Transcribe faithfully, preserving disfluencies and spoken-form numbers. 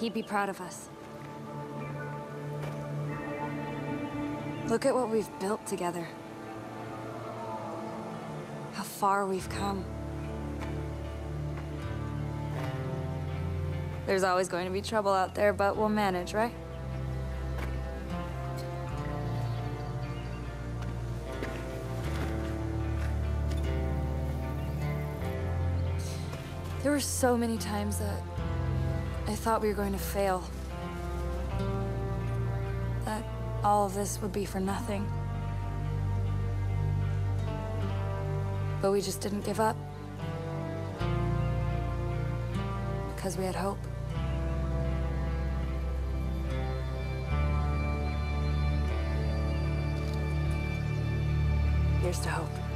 He'd be proud of us. Look at what we've built together. How far we've come. There's always going to be trouble out there, but we'll manage, right? There were so many times that I thought we were going to fail. That all of this would be for nothing. But we just didn't give up. Because we had hope. Here's to hope.